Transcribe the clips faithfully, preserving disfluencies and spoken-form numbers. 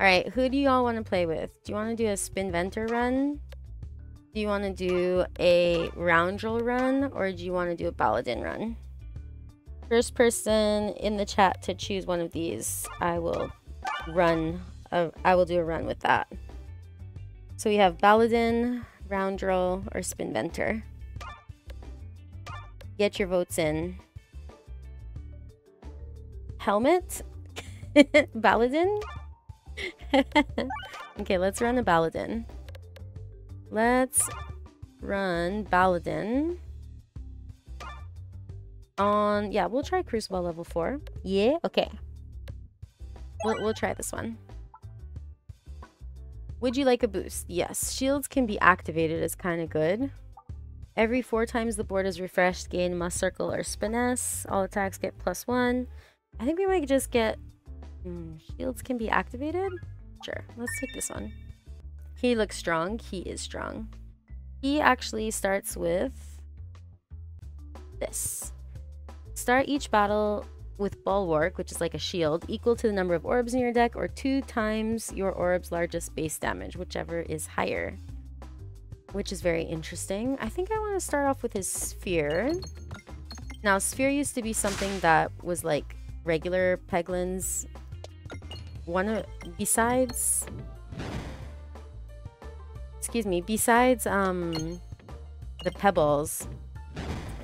Alright, who do y'all want to play with? Do you want to do a Spinventor run? Do you want to do a Roundrel run? Or do you want to do a Balladin run? First person in the chat to choose one of these, I will run. A, I will do a run with that. So we have Balladin, Roundrel, or Spinventor. Get your votes in. Helmet? Balladin? Okay, let's run a Balladin. Let's run Balladin. On, yeah, we'll try Crucible level four. Yeah, okay. We'll, we'll try this one. Would you like a boost? Yes, shields can be activated is kind of good. Every four times the board is refreshed, gain must circle or spiness. All attacks get plus one. I think we might just get... Hmm, shields can be activated? Sure, let's take this one. He looks strong. He is strong. He actually starts with this. Start each battle with Bulwark, which is like a shield, equal to the number of orbs in your deck or two times your orb's largest base damage, whichever is higher. Which is very interesting. I think I want to start off with his Sphere. Now, Sphere used to be something that was like regular Peglin's one of, besides... Excuse me, besides um, the pebbles,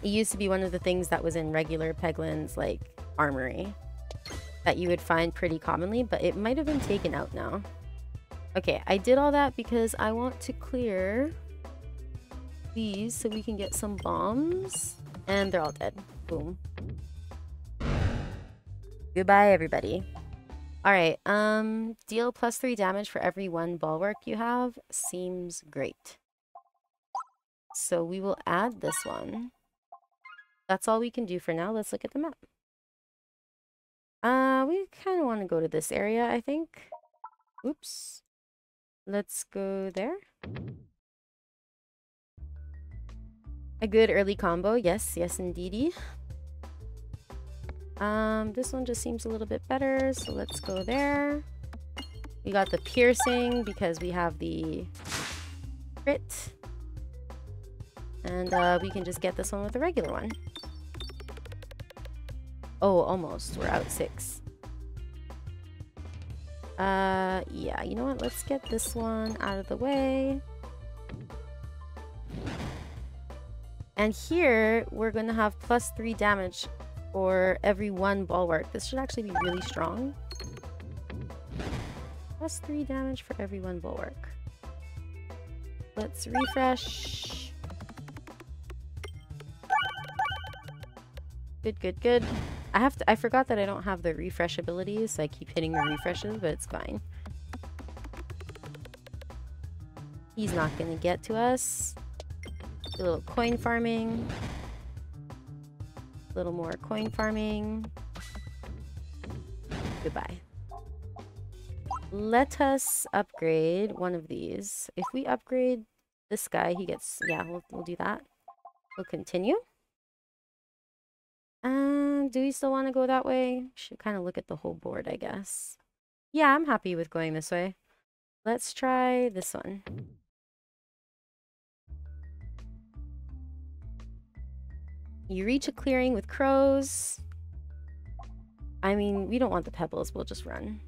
it used to be one of the things that was in regular Peglin's, like, armory that you would find pretty commonly, but it might have been taken out now. Okay, I did all that because I want to clear these so we can get some bombs. And they're all dead. Boom. Goodbye, everybody. Alright, um, deal plus three damage for every one Bulwark you have. Seems great. So we will add this one. That's all we can do for now. Let's look at the map. Uh, we kind of want to go to this area, I think. Oops. Let's go there. A good early combo. Yes, yes indeedy. Um, this one just seems a little bit better, so let's go there. We got the piercing because we have the crit. And uh, we can just get this one with the regular one. Oh, almost. We're out six. Uh, yeah, you know what? Let's get this one out of the way. And here, we're going to have plus three damage for every one Bulwark. This should actually be really strong. Plus three damage for every one Bulwark. Let's refresh. Good, good, good. I have to. I forgot that I don't have the refresh ability, so I keep hitting the refreshes, but it's fine. He's not gonna get to us. A little coin farming. A little more coin farming. Goodbye. Let us upgrade one of these. If we upgrade this guy, he gets... Yeah, we'll, we'll do that. We'll continue. Um, do we still want to go that way? Should kind of look at the whole board, I guess. Yeah, I'm happy with going this way. Let's try this one. You reach a clearing with crows. I mean, we don't want the pebbles. We'll just run.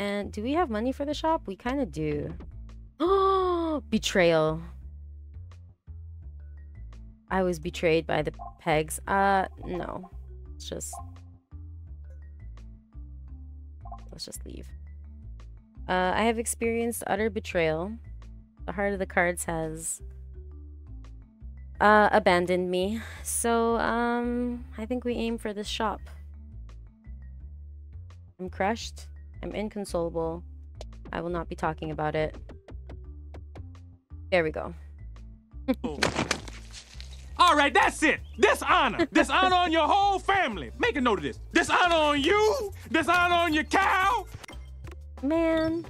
And do we have money for the shop? We kind of do. Oh, betrayal. I was betrayed by the pegs. Uh, no. Let's just... Let's just leave. Uh, I have experienced utter betrayal. The heart of the cards has... Uh, abandoned me. So, um, I think we aim for this shop. I'm crushed. I'm inconsolable. I will not be talking about it. There we go. Alright, that's it! Dishonor! Dishonor on your whole family! Make a note of this. Dishonor on you! Dishonor on your cow! Man.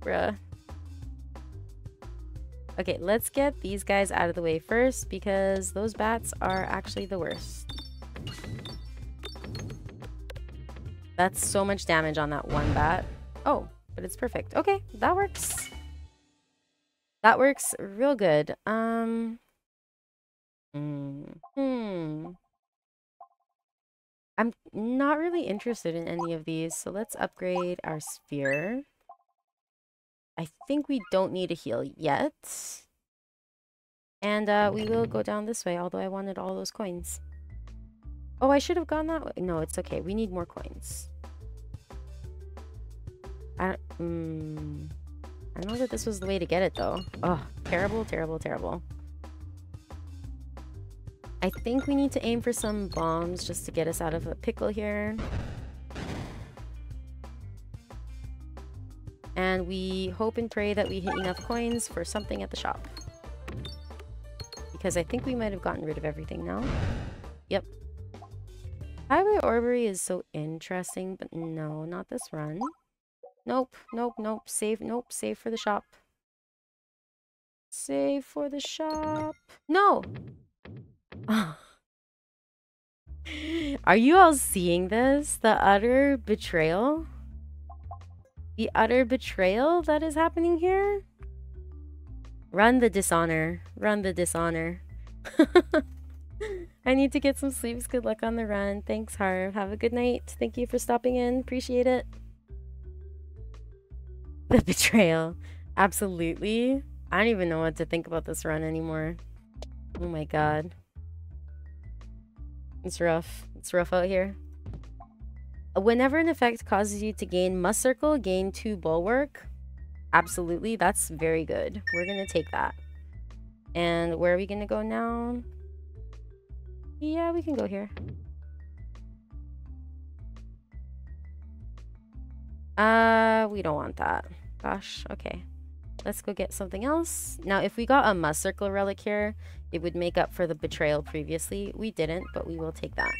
Bruh. Okay, let's get these guys out of the way first because those bats are actually the worst. That's so much damage on that one bat. Oh, but it's perfect. Okay, that works. That works real good. Um, hmm. I'm not really interested in any of these, so let's upgrade our sphere. I think we don't need a heal yet. And uh, we will go down this way, although I wanted all those coins. Oh, I should have gone that way. No, it's okay. We need more coins. I don't, um, I don't know that this was the way to get it, though. Oh, terrible, terrible, terrible. I think we need to aim for some bombs just to get us out of a pickle here. And we hope and pray that we hit enough coins for something at the shop. Because I think we might have gotten rid of everything now. Yep. Highway Orbury is so interesting, but no, not this run. Nope, nope, nope, save, nope, save for the shop. Save for the shop. No! Are you all seeing this? The utter betrayal? The utter betrayal that is happening here? Run the dishonor. Run the dishonor. I need to get some sleeps. Good luck on the run. Thanks, Harv. Have a good night. Thank you for stopping in. Appreciate it. The betrayal. Absolutely. I don't even know what to think about this run anymore. Oh my god. It's rough. It's rough out here. Whenever an effect causes you to gain must circle, gain two bulwark. Absolutely. That's very good. We're going to take that. And where are we going to go now? Yeah, we can go here. Uh, we don't want that. Gosh, okay. Let's go get something else. Now, if we got a must circle relic here, it would make up for the betrayal previously. We didn't, but we will take that.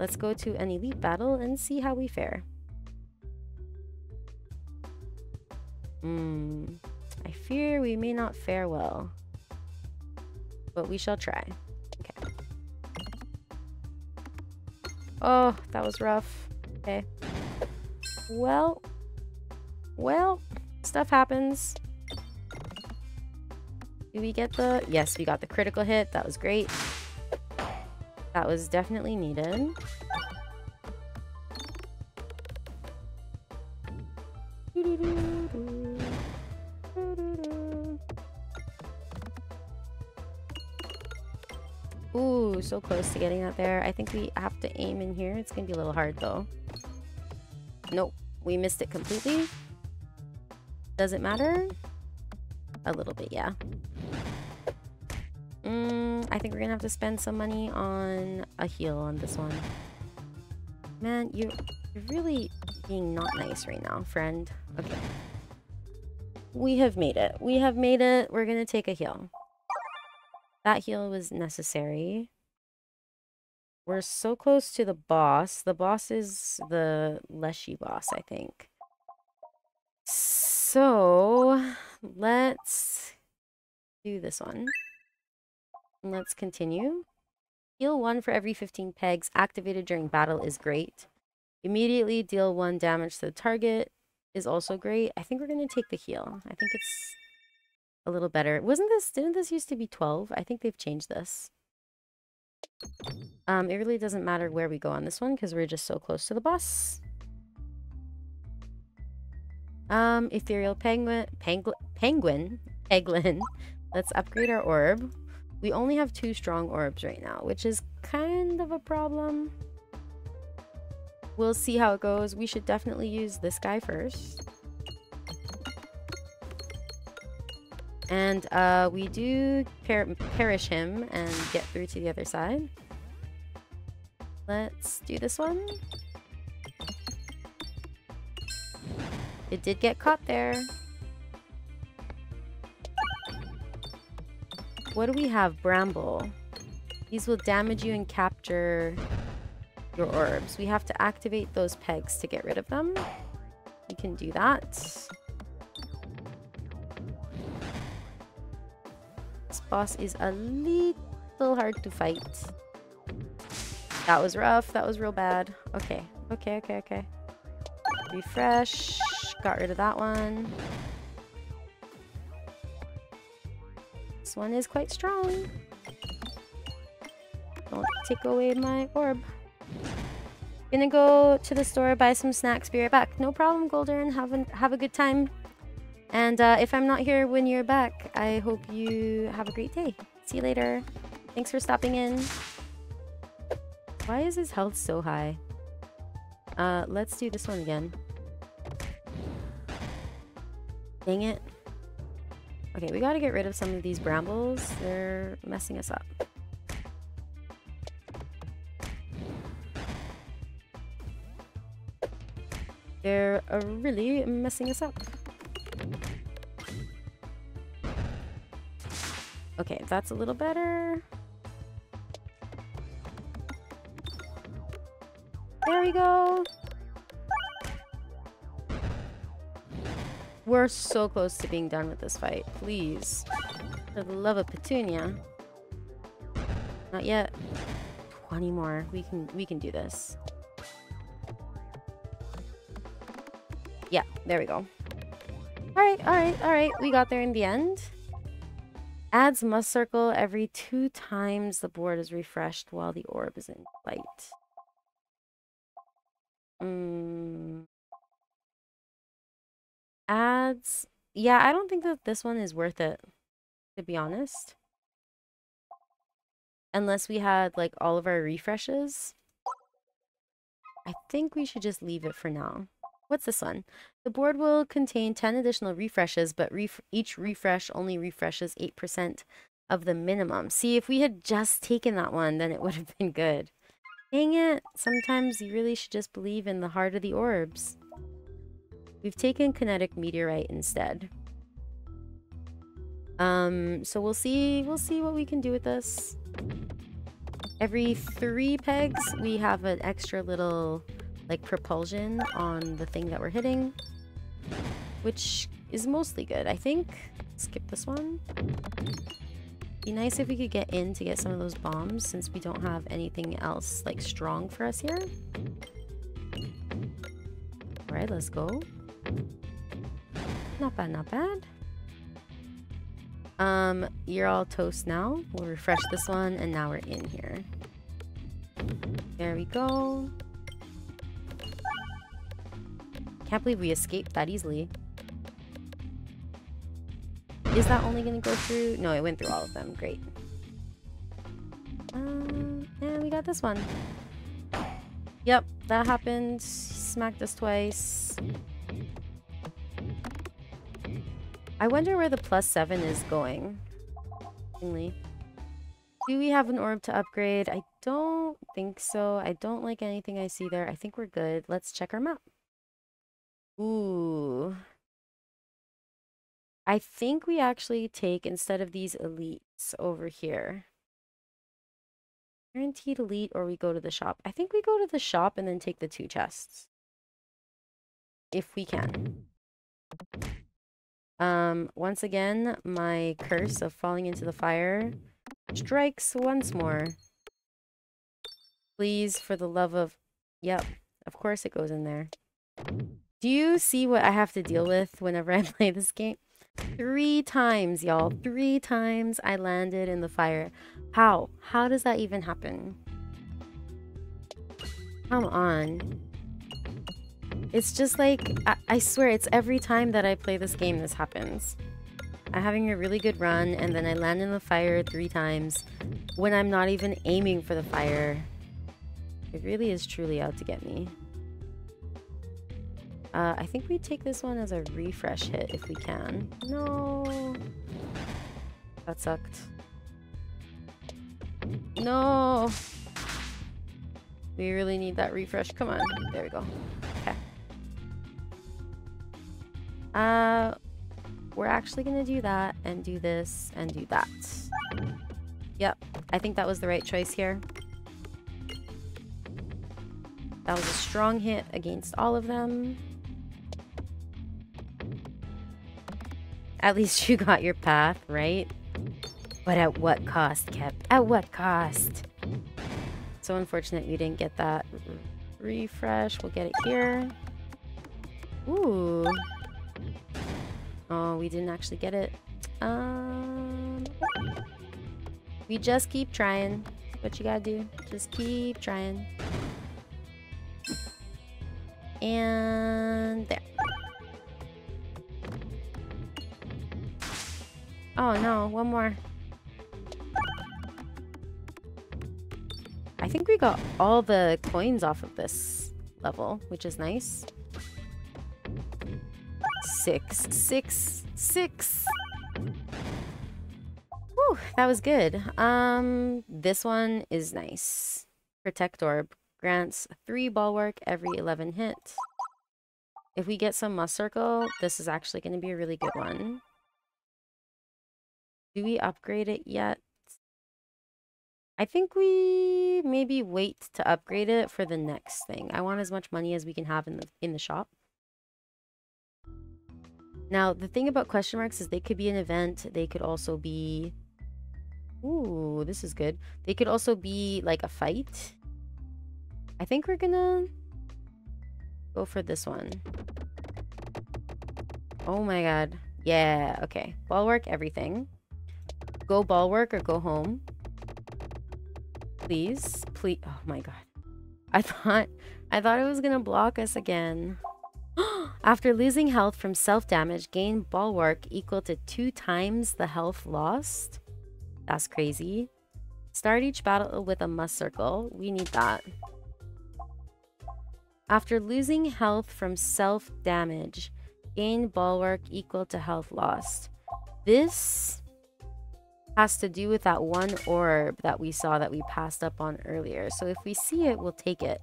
Let's go to an elite battle and see how we fare. Hmm. I fear we may not fare well. But we shall try. Okay. Oh, that was rough. Okay. Well. Well. Stuff happens. Do we get the... Yes, we got the critical hit. That was great. That was definitely needed. Ooh, so close to getting that there. I think we have to aim in here. It's gonna be a little hard though. Nope, we missed it completely. Does it matter? A little bit, yeah. Mm, I think we're gonna have to spend some money on a heal on this one. Man, you, you're really being not nice right now, friend. Okay. We have made it. We have made it. We're gonna take a heal. That heal was necessary. We're so close to the boss. The boss is the Leshy boss, I think. So, let's do this one. Let's continue. Heal one for every fifteen pegs activated during battle is great. Immediately deal one damage to the target is also great. I think we're going to take the heal. I think it's a little better. Wasn't this, didn't this used to be twelve? I think they've changed this. Um, it really doesn't matter where we go on this one because we're just so close to the boss. Um, ethereal penguin, penguin, penguin, Peglin. Let's upgrade our orb. We only have two strong orbs right now, which is kind of a problem. We'll see how it goes. We should definitely use this guy first. And uh, we do per perish him and get through to the other side. Let's do this one. It did get caught there. What do we have? Bramble. These will damage you and capture your orbs. We have to activate those pegs to get rid of them. You can do that. This boss is a little hard to fight. That was rough. That was real bad. Okay, Okay, okay, okay. Refresh. Got rid of that one. This one is quite strong. Don't take away my orb. Gonna go to the store, buy some snacks, be right back. No problem, Golden. Have a, have a good time. And uh, if I'm not here when you're back, I hope you have a great day. See you later. Thanks for stopping in. Why is his health so high? Uh, let's do this one again. Dang it. Okay, we gotta get rid of some of these brambles. They're messing us up. They're uh, really messing us up. Okay, that's a little better. There we go. We're so close to being done with this fight. Please. For the love of Petunia. Not yet. twenty more. We can we can do this. Yeah, there we go. Alright, alright, alright. We got there in the end. Adds must circle every two times the board is refreshed while the orb is in flight. Mm. Adds... Yeah, I don't think that this one is worth it, to be honest. Unless we had, like, all of our refreshes. I think we should just leave it for now. What's this one? The board will contain ten additional refreshes, but ref each refresh only refreshes eight percent of the minimum. See, if we had just taken that one, then it would have been good. Dang it. Sometimes you really should just believe in the heart of the orbs. We've taken Kinetic Meteorite instead. Um, so we'll see, we'll see what we can do with this. Every three pegs, we have an extra little... like propulsion on the thing that we're hitting, which is mostly good, I think. Skip this one. Be nice if we could get in to get some of those bombs, since we don't have anything else like strong for us here. All right, let's go. Not bad, not bad. Um, you're all toast now. We'll refresh this one, and now we're in here. There we go. Can't believe we escaped that easily. Is that only gonna go through? No, it went through all of them. Great. Um, and we got this one. Yep, that happened. Smacked us twice. I wonder where the plus seven is going. Do we have an orb to upgrade? I don't think so. I don't like anything I see there. I think we're good. Let's check our map. Ooh. I think we actually take, instead of these elites over here, guaranteed elite, or we go to the shop. I think we go to the shop and then take the two chests. If we can. Um, once again, my curse of falling into the fire strikes once more. Please, for the love of... Yep, of course it goes in there. Do you see what I have to deal with whenever I play this game? Three times, y'all. Three times I landed in the fire. How? How does that even happen? Come on. It's just like, I, I swear, it's every time that I play this game this happens. I'm having a really good run, and then I land in the fire three times when I'm not even aiming for the fire. It really is truly out to get me. Uh, I think we take this one as a refresh hit if we can. No. That sucked. No. We really need that refresh. Come on. There we go. Okay. Uh, we're actually going to do that and do this and do that. Yep. I think that was the right choice here. That was a strong hit against all of them. At least you got your path, right? But at what cost, Kep? At what cost? So unfortunate we didn't get that refresh. We'll get it here. Ooh. Oh, we didn't actually get it. Um, we just keep trying. What you gotta do? Just keep trying. And there. Oh no, one more. I think we got all the coins off of this level, which is nice. Six, six, six. Whew, that was good. Um, this one is nice. Protect Orb grants three Bulwark every eleven hit. If we get some Must Circle, this is actually going to be a really good one. Do we upgrade it yet? I think we maybe wait to upgrade it for the next thing. I want as much money as we can have in the in the shop. Now, the thing about question marks is they could be an event. They could also be... Ooh, this is good. They could also be like a fight. I think we're gonna go for this one. Oh my god. Yeah, okay. Bulwark everything. Go Bulwark or go home. Please, please. Oh my god. I thought I thought it was gonna block us again. After losing health from self-damage, gain Bulwark equal to two times the health lost. That's crazy. Start each battle with a Must Circle. We need that. After losing health from self-damage, gain Bulwark equal to health lost. This has to do with that one orb that we saw that we passed up on earlier. So if we see it, we'll take it.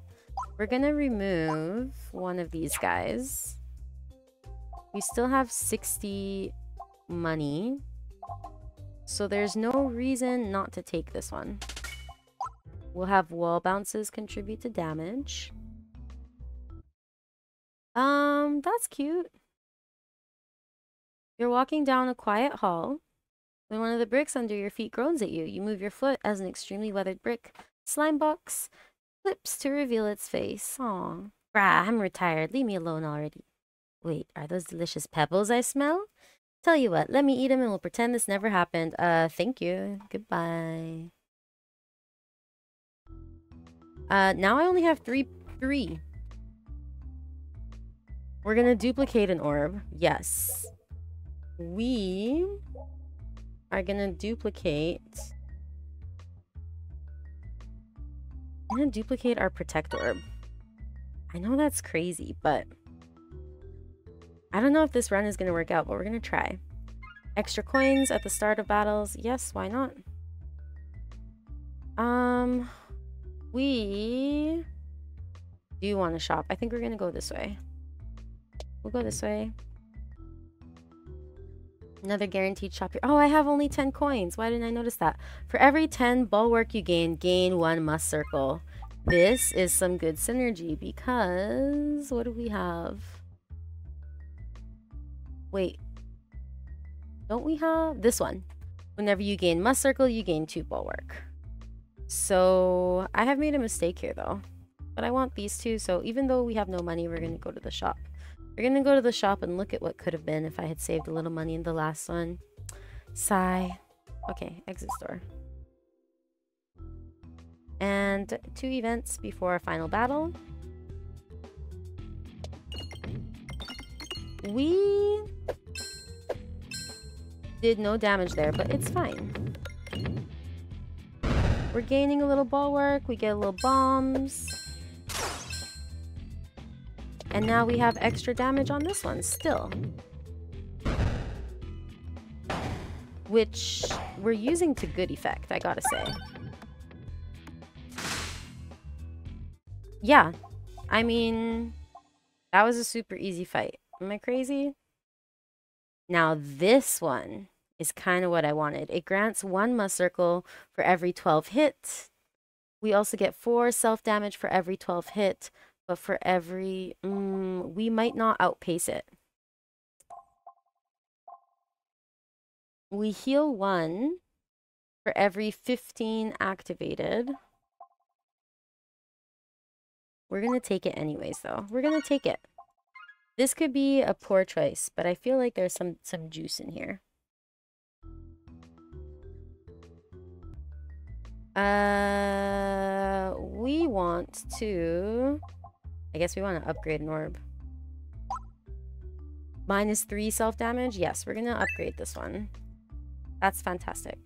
We're gonna remove one of these guys. We still have sixty money, so there's no reason not to take this one. We'll have wall bounces contribute to damage. Um, that's cute. You're walking down a quiet hall. When one of the bricks under your feet groans at you, you move your foot as an extremely weathered brick slime box flips to reveal its face. Aw. Brah, I'm retired. Leave me alone already. Wait, are those delicious pebbles I smell? Tell you what, let me eat them and we'll pretend this never happened. Uh, thank you. Goodbye. Uh, now I only have three. Three. We're gonna duplicate an orb. Yes. We... are gonna duplicate I'm gonna duplicate our Protect Orb. I know that's crazy, but I don't know if this run is gonna work out, but we're gonna try. Extra coins at the start of battles. Yes, why not? Um we do want to shop. I think we're gonna go this way. We'll go this way. Another guaranteed shop here. Oh, I have only ten coins. Why didn't I notice that? For every ten Bulwark you gain, gain one Must Circle. This is some good synergy because... what do we have? Wait. Don't we have... this one. Whenever you gain Must Circle, you gain two Bulwark. So, I have made a mistake here though. But I want these two, so even though we have no money, we're going to go to the shop. We're gonna go to the shop and look at what could have been if I had saved a little money in the last one. Sigh. Okay, exit store. And two events before our final battle. We did no damage there, but it's fine. We're gaining a little Bulwark, we get a little bombs. And now we have extra damage on this one still. Which we're using to good effect, I gotta say. Yeah. I mean, that was a super easy fight. Am I crazy? Now this one is kind of what I wanted. It grants one Must Circle for every twelve hit. We also get four self-damage for every twelve hit. But for every... Mm, we might not outpace it. We heal one for every fifteen activated. We're going to take it anyways, though. We're going to take it. This could be a poor choice, but I feel like there's some, some juice in here. Uh, we want to... I guess we want to upgrade an orb. Minus three self damage. Yes, we're going to upgrade this one. That's fantastic.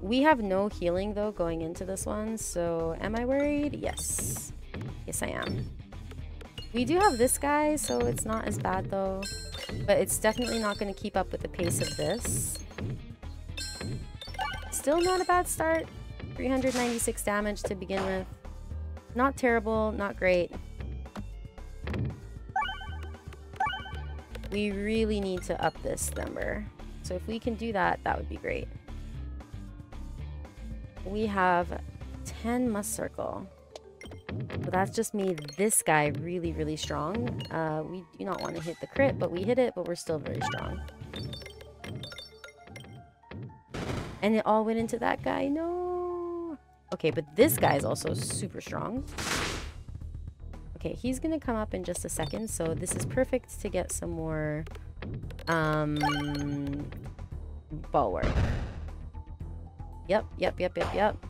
We have no healing, though, going into this one, so am I worried? Yes. Yes, I am. We do have this guy, so it's not as bad, though. But it's definitely not going to keep up with the pace of this. Still not a bad start. three hundred ninety-six damage to begin with. Not terrible, not great. We really need to up this number. So if we can do that, that would be great. We have ten must circle. So that's just made this guy really, really strong. Uh, we do not want to hit the crit, but we hit it, but we're still very strong. And it all went into that guy. No. Okay, but this guy is also super strong. Okay, he's going to come up in just a second. So this is perfect to get some more um, bulwark. Yep, yep, yep, yep, yep.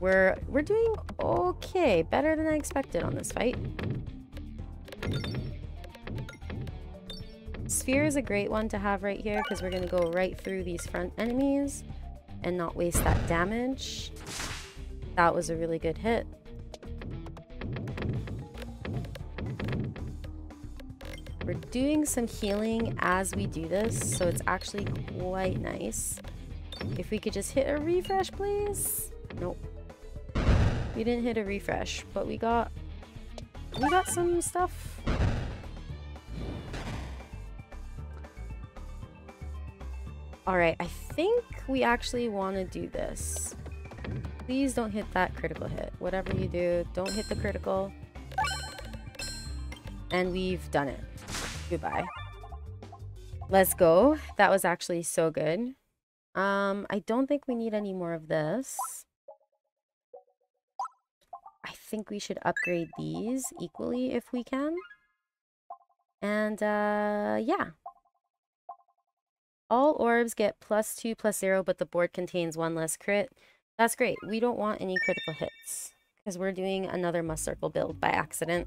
We're we're doing okay, better than I expected on this fight. Sphere is a great one to have right here because we're gonna go right through these front enemies and not waste that damage. That was a really good hit. We're doing some healing as we do this, so it's actually quite nice. If we could just hit a refresh, please. Nope. We didn't hit a refresh, but we got we got some stuff. Alright, I think we actually want to do this. Please don't hit that critical hit. Whatever you do, don't hit the critical. And we've done it. Goodbye. Let's go. That was actually so good. Um, I don't think we need any more of this. I think we should upgrade these equally if we can. And, uh, yeah. All orbs get plus two, plus zero, but the board contains one less crit. That's great. We don't want any critical hits. Because we're doing another must circle build by accident.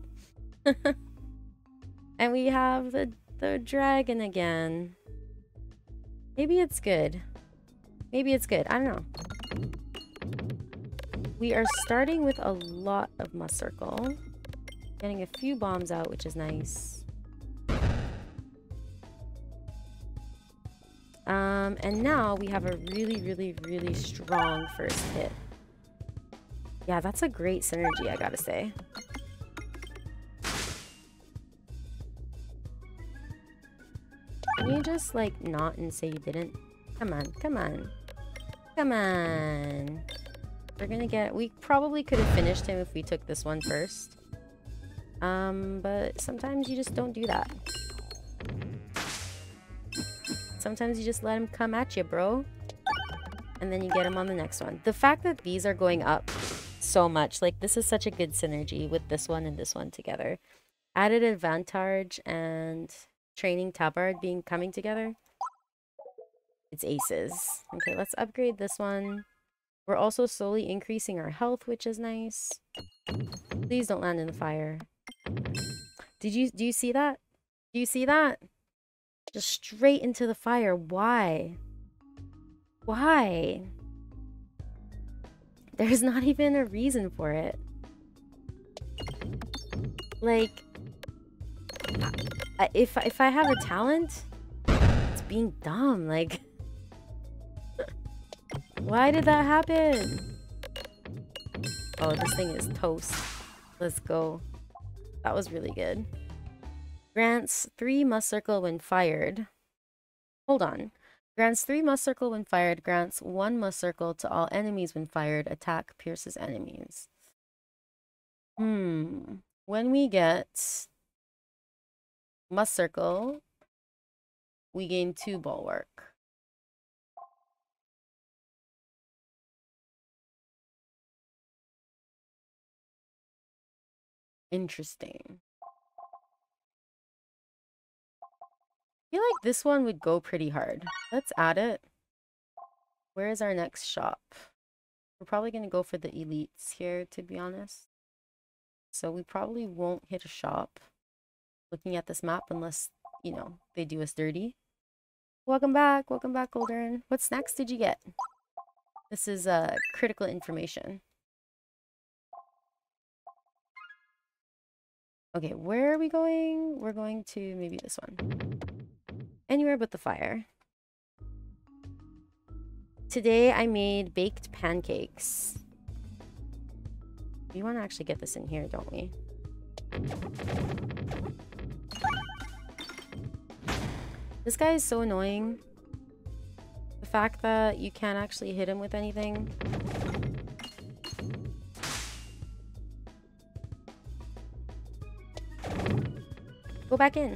And we have the, the dragon again. Maybe it's good. Maybe it's good. I don't know. We are starting with a lot of must circle. Getting a few bombs out, which is nice. Um, and now we have a really, really, really strong first hit. Yeah, that's a great synergy, I gotta say. Can you just, like, not and say you didn't? Come on, come on. Come on. We're gonna get... We probably could have finished him if we took this one first. Um, but sometimes you just don't do that. Sometimes you just let him come at you, bro. And then you get him on the next one. The fact that these are going up so much. Like, this is such a good synergy with this one and this one together. Added advantage and training tabard being coming together. It's aces. Okay, let's upgrade this one. We're also slowly increasing our health, which is nice. Please don't land in the fire. Did you do you see that? Do you see that? Just straight into the fire. Why? Why? There's not even a reason for it. Like, if if I have a talent, it's being dumb. Like. Why did that happen? Oh, this thing is toast. Let's go. That was really good. Grants three must circle when fired. Hold on. Grants three must circle when fired. Grants one must circle to all enemies when fired. Attack pierces enemies. Hmm. When we get must circle, we gain two bulwark. Interesting. I feel like this one would go pretty hard. Let's add it. Where is our next shop? We're probably going to go for the elites here, to be honest. So we probably won't hit a shop looking at this map unless, you know, they do us dirty. Welcome back. Welcome back, Golden. What snacks did you get? This is uh, critical information. Okay, where are we going? We're going to maybe this one. Anywhere but the fire. Today I made baked pancakes. We want to actually get this in here, don't we? This guy is so annoying. The fact that you can't actually hit him with anything. Go back in.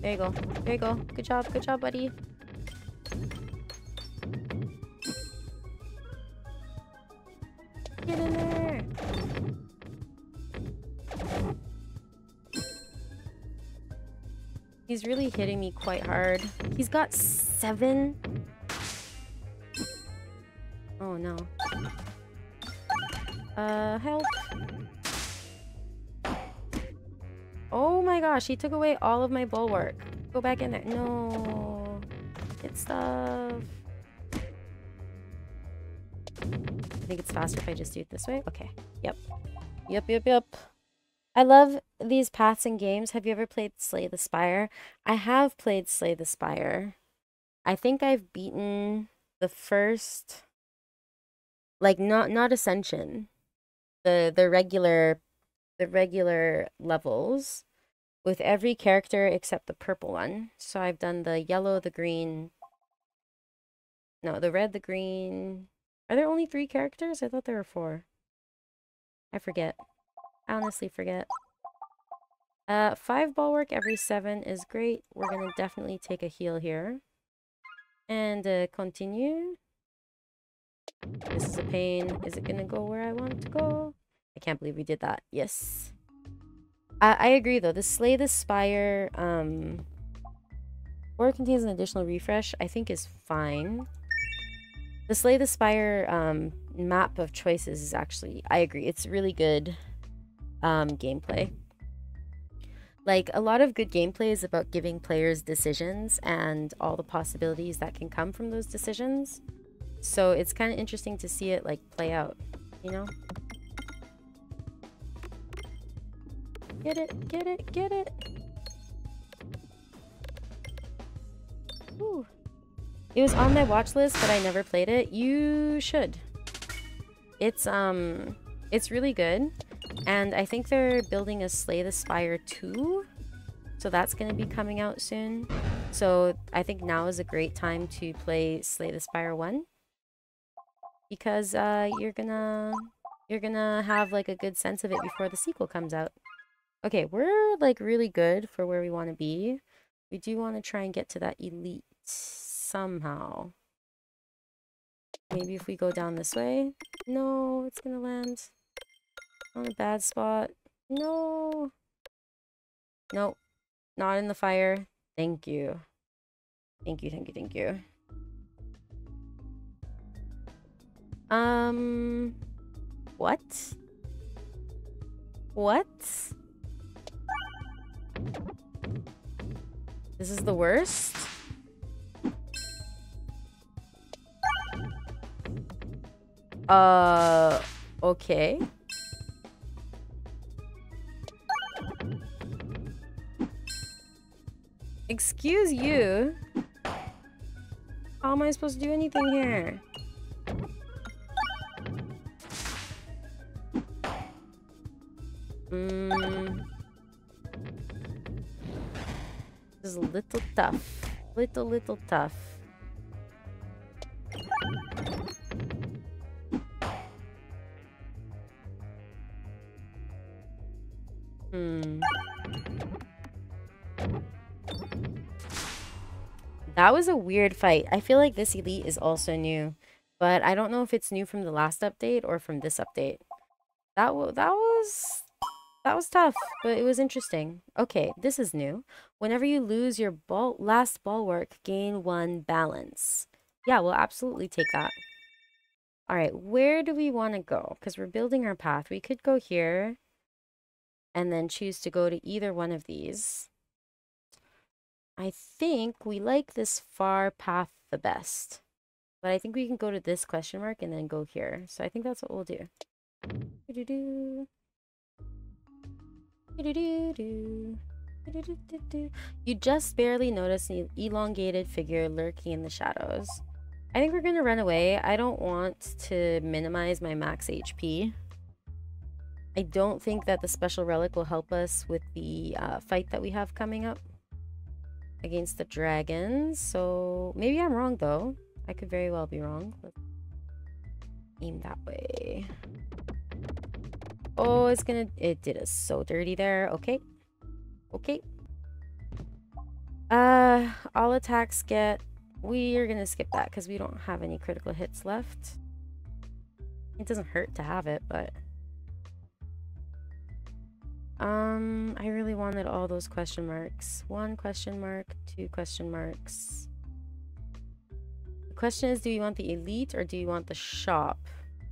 There you go. There you go. Good job. Good job, buddy. Get in there. He's really hitting me quite hard. He's got seven. Oh, no. Uh, help. Oh my gosh, he took away all of my bulwark. Go back in there. No. Get stuff. I think it's faster if I just do it this way. Okay. Yep. Yep, yep, yep. I love these paths in games. Have you ever played Slay the Spire? I have played Slay the Spire. I think I've beaten the first... Like, not, not Ascension. The, the regular... the regular levels with every character except the purple one. So I've done the yellow, the green, no, the red, the green. Are there only three characters? I thought there were four. I forget. I honestly forget. Uh, five bulwark every seven is great. We're gonna definitely take a heal here. And uh, continue. This is a pain. Is it gonna go where I want it to go? I can't believe we did that. Yes. I, I agree, though. The Slay the Spire, um, or it contains an additional refresh, I think is fine. The Slay the Spire um, map of choices is actually, I agree, it's really good um, gameplay. Like, a lot of good gameplay is about giving players decisions and all the possibilities that can come from those decisions. So it's kind of interesting to see it, like, play out, you know? Get it, get it, get it. Ooh. It was on my watch list, but I never played it. You should. It's um it's really good. And I think they're building a Slay the Spire two. So that's gonna be coming out soon. So I think now is a great time to play Slay the Spire one. Because uh you're gonna you're gonna have like a good sense of it before the sequel comes out. Okay, we're like really good for where we want to be. We do want to try and get to that elite somehow. Maybe if we go down this way. No, it's gonna land on a bad spot. No. Nope. Not in the fire. Thank you. Thank you, thank you, thank you. Um, what? What? This is the worst. Uh, okay. Excuse you. How am I supposed to do anything here? Mm. This is a little tough. Little, little tough. Hmm. That was a weird fight. I feel like this elite is also new. But I don't know if it's new from the last update or from this update. That, w that was... was... That was tough, but it was interesting. Okay, this is new. Whenever you lose your ball, last bulwark, gain one balance. Yeah, we'll absolutely take that. Alright, where do we want to go? Because we're building our path. We could go here and then choose to go to either one of these. I think we like this far path the best. But I think we can go to this question mark and then go here. So I think that's what we'll do. Do-do-do. You just barely notice an elongated figure lurking in the shadows. I think we're gonna run away. I don't want to minimize my max H P. I don't think that the special relic will help us with the uh, fight that we have coming up against the dragons. So maybe I'm wrong though. I could very well be wrong. Let's aim that way. Oh, it's gonna... It did us so dirty there. Okay. Okay. Uh, all attacks get... We are gonna skip that because we don't have any critical hits left. It doesn't hurt to have it, but... Um, I really wanted all those question marks. One question mark, two question marks. The question is, do you want the elite or do you want the shop?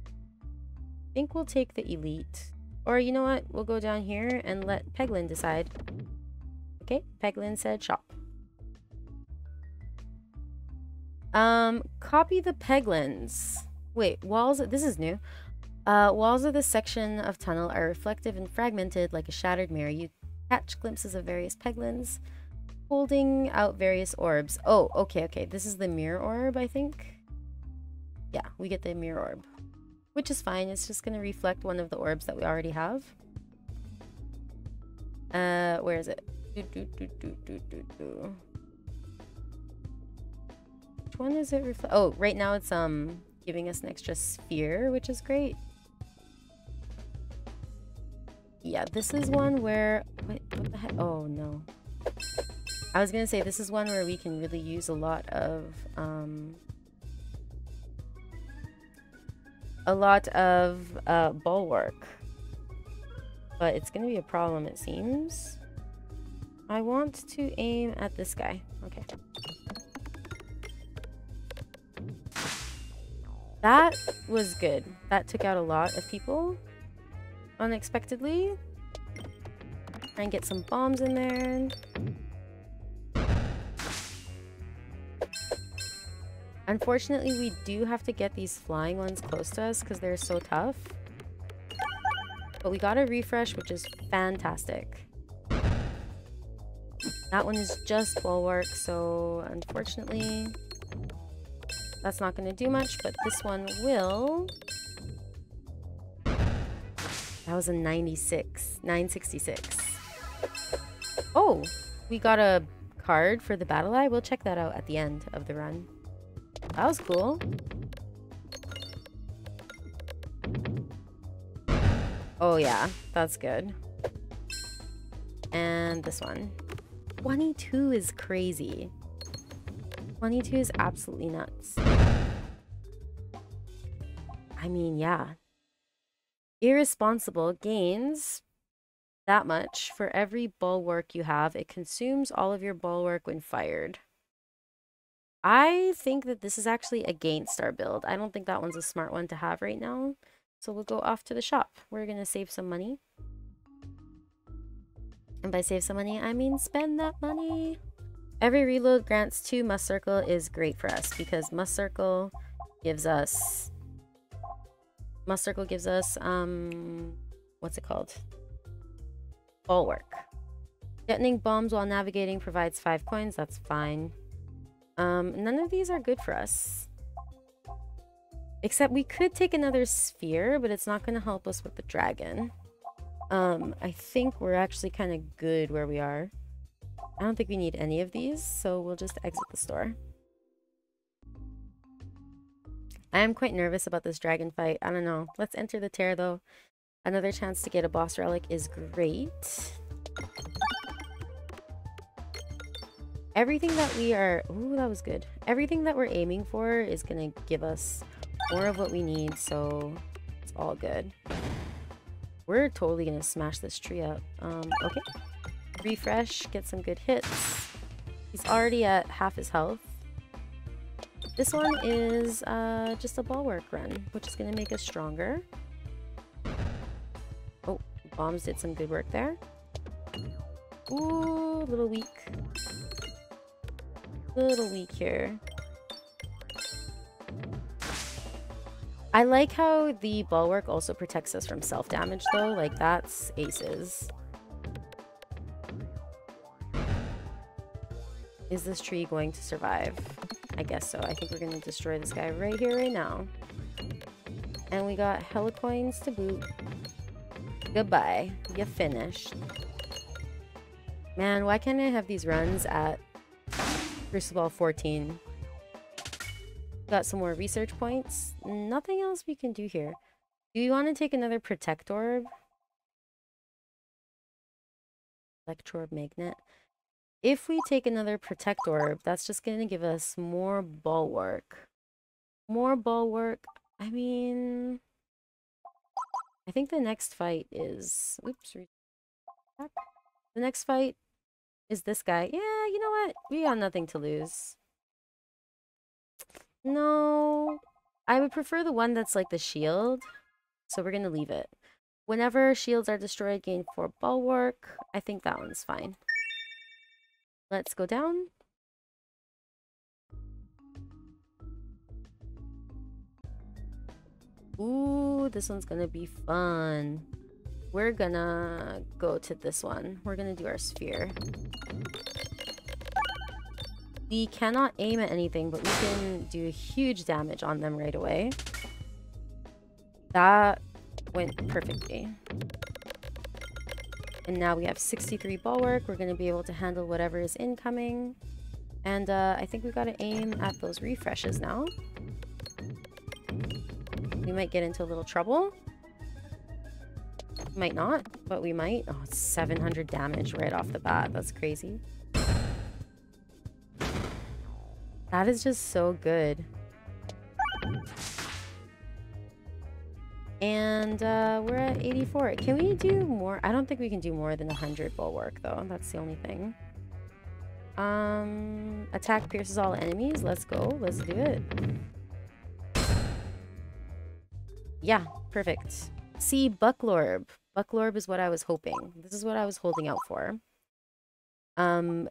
I think we'll take the elite. Or you know what? We'll go down here and let Peglin decide. Okay, Peglin said shop. Um, copy the Peglins. Wait, walls, this is new. Uh, walls of this section of tunnel are reflective and fragmented like a shattered mirror. You catch glimpses of various Peglins holding out various orbs. Oh, okay, okay. This is the mirror orb, I think. Yeah, we get the mirror orb. Which is fine, it's just going to reflect one of the orbs that we already have. Uh, where is it? Do, do, do, do, do, do, do. Which one is it reflect? Oh, right now it's um giving us an extra sphere, which is great. Yeah, this is one where... Wait, what the heck? Oh, no. I was going to say, this is one where we can really use a lot of... Um, a lot of uh, bulwark, but it's gonna be a problem, it seems. I want to aim at this guy. Okay, that was good. That took out a lot of people unexpectedly. Try and get some bombs in there. Unfortunately, we do have to get these flying ones close to us because they're so tough. But we got a refresh, which is fantastic. That one is just bulwark, so unfortunately, that's not going to do much, but this one will. That was a ninety-six, nine sixty-six. Oh, we got a card for the Bat-Eye. We'll check that out at the end of the run. That was cool. Oh yeah, that's good. And this one. twenty-two is crazy. twenty-two is absolutely nuts. I mean, yeah. Irresponsible gains that much for every bulwark you have. It consumes all of your bulwark when fired. I think that this is actually against our build. I don't think that one's a smart one to have right now. So we'll go off to the shop. We're going to save some money. And by save some money, I mean spend that money. Every reload grants two must circle is great for us because must circle gives us... Must circle gives us... um, what's it called? Bulwark. Detonating bombs while navigating provides five coins. That's fine. Um, none of these are good for us. Except we could take another sphere, but it's not going to help us with the dragon. Um, I think we're actually kind of good where we are. I don't think we need any of these, so we'll just exit the store. I am quite nervous about this dragon fight. I don't know. Let's enter the tear, though. Another chance to get a boss relic is great. Everything that we are... Ooh, that was good. Everything that we're aiming for is going to give us more of what we need, so it's all good. We're totally gonna smash this tree up. Um, okay. Refresh, get some good hits. He's already at half his health. This one is uh, just a bulwark run, which is gonna make us stronger. Oh, bombs did some good work there. Ooh, a little weak. A little weak here. I like how the bulwark also protects us from self-damage though, like that's aces. Is this tree going to survive? I guess so. I think we're gonna destroy this guy right here, right now. And we got hella coins to boot. Goodbye. You finished. Man, why can't I have these runs at Crucible fourteen? Got some more research points. Nothing else we can do here. Do you want to take another Protect Orb? Protect Orb Magnet. If we take another Protect Orb, that's just going to give us more Bulwark. More Bulwark. I mean... I think the next fight is... Oops. The next fight is this guy. Yeah, you know what? We got nothing to lose. No, I would prefer the one that's like the shield, so we're gonna leave it. Whenever shields are destroyed, gain four bulwark. I think that one's fine. Let's go down. Ooh, this one's gonna be fun. We're gonna go to this one. We're gonna do our sphere. We cannot aim at anything, but we can do huge damage on them right away. That went perfectly. And now we have sixty-three bulwark. We're going to be able to handle whatever is incoming. And uh, I think we've got to aim at those refreshes now. We might get into a little trouble. Might not, but we might. Oh, it's seven hundred damage right off the bat. That's crazy. That is just so good. And uh, we're at eighty-four. Can we do more? I don't think we can do more than one hundred bulwark though. That's the only thing. Um, attack pierces all enemies. Let's go. Let's do it. Yeah, perfect. See, Bucklorb. Bucklorb is what I was hoping. This is what I was holding out for. Um...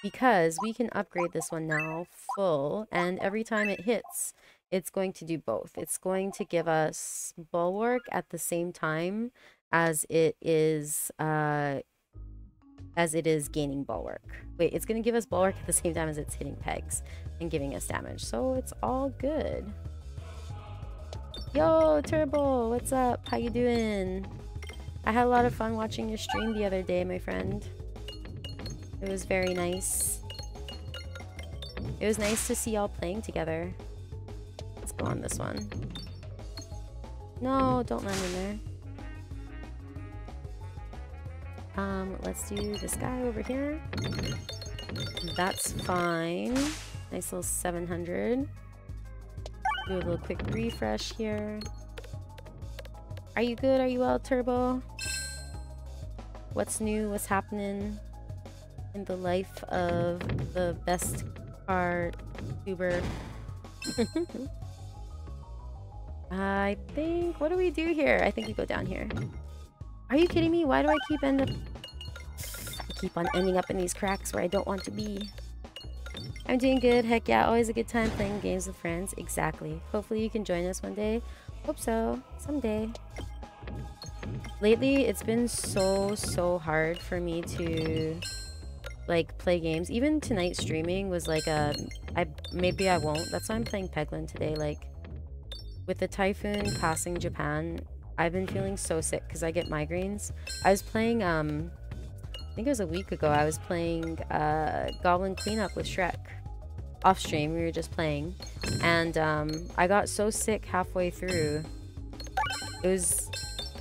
Because we can upgrade this one now full, and every time it hits, it's going to do both. It's going to give us bulwark at the same time as it is uh, as it is gaining bulwark. Wait, it's going to give us bulwark at the same time as it's hitting pegs and giving us damage. So it's all good. Yo, Turbo, what's up? How you doing? I had a lot of fun watching your stream the other day, my friend. It was very nice. It was nice to see y'all playing together. Let's go on this one. No, don't land in there. Um, let's do this guy over here. That's fine. Nice little seven hundred. Do a little quick refresh here. Are you good? Are you well, Turbo? What's new? What's happening? In the life of the best car tuber. I think... What do we do here? I think we go down here. Are you kidding me? Why do I keep end up... I keep on ending up in these cracks where I don't want to be. I'm doing good. Heck yeah. Always a good time playing games with friends. Exactly. Hopefully you can join us one day. Hope so. Someday. Lately, it's been so, so hard for me to... like play games. Even tonight streaming was like a I maybe I won't. That's why I'm playing Peglin today. Like with the typhoon passing Japan, I've been feeling so sick because I get migraines. I was playing um I think it was a week ago, I was playing uh Goblin Cleanup with Shrek. Off stream, we were just playing. And um I got so sick halfway through. It was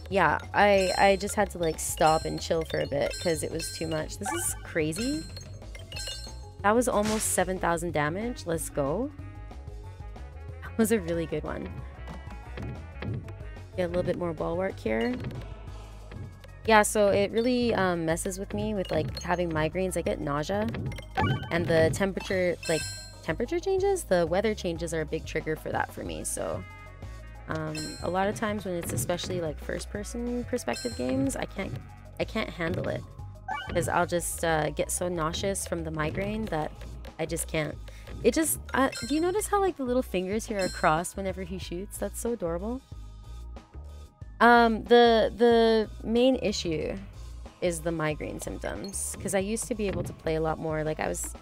Yeah, I, I just had to like stop and chill for a bit because it was too much. This is crazy. That was almost seven thousand damage. Let's go. That was a really good one. Get a little bit more bulwark here. Yeah, so it really um, messes with me with like having migraines. I get nausea, and the temperature, like temperature changes, the weather changes are a big trigger for that for me. So um, a lot of times when it's especially like first-person perspective games, I can't, I can't handle it because I'll just uh, get so nauseous from the migraine that I just can't. It just, uh, do you notice how like the little fingers here are crossed whenever he shoots? That's so adorable. Um, the, the main issue is the migraine symptoms, because I used to be able to play a lot more. Like I was,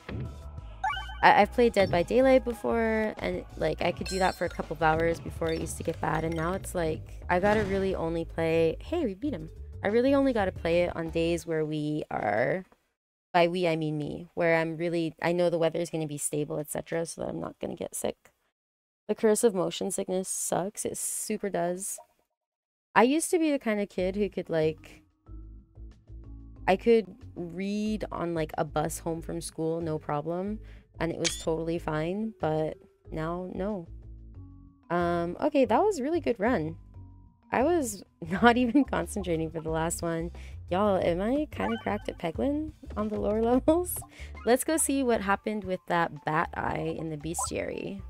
I, I've played Dead by Daylight before, and like I could do that for a couple of hours before it used to get bad. And now it's like, I gotta really only play, hey, we beat him. I really only gotta play it on days where we are, by we, I mean me, where I'm really, I know the weather is going to be stable, et cetera, so that I'm not going to get sick. The curse of motion sickness sucks. It super does. I used to be the kind of kid who could, like, I could read on, like, a bus home from school, no problem, and it was totally fine, but now, no. Um, okay, that was a really good run. I was not even concentrating for the last one. Y'all, am I kind of cracked at Peglin on the lower levels? Let's go see what happened with that Bat-Eye in the bestiary.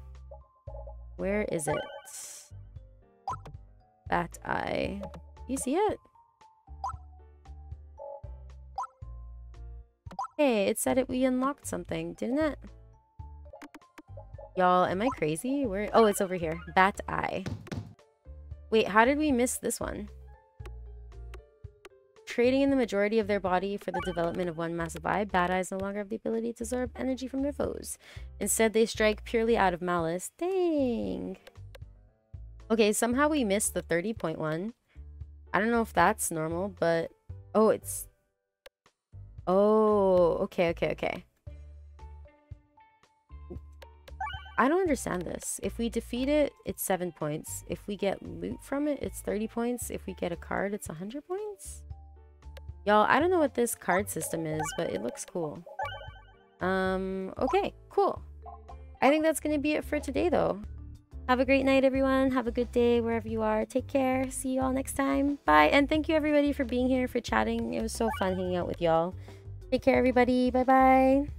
Where is it? Bat-Eye. You see it? Hey, it said it. We unlocked something, didn't it? Y'all, am I crazy? Where? Oh, it's over here. Bat-Eye. Wait, how did we miss this one? Trading in the majority of their body for the development of one massive eye, bad eyes no longer have the ability to absorb energy from their foes. Instead, they strike purely out of malice. Dang. Okay, somehow we missed the thirty point one. I don't know if that's normal, but... Oh, it's... Oh, okay, okay, okay. I don't understand this. If we defeat it, it's seven points. If we get loot from it, it's thirty points. If we get a card, it's one hundred points? Y'all, I don't know what this card system is, but it looks cool. Um, okay, cool. I think that's going to be it for today, though. Have a great night, everyone. Have a good day wherever you are. Take care. See you all next time. Bye, and thank you, everybody, for being here, for chatting. It was so fun hanging out with y'all. Take care, everybody. Bye-bye.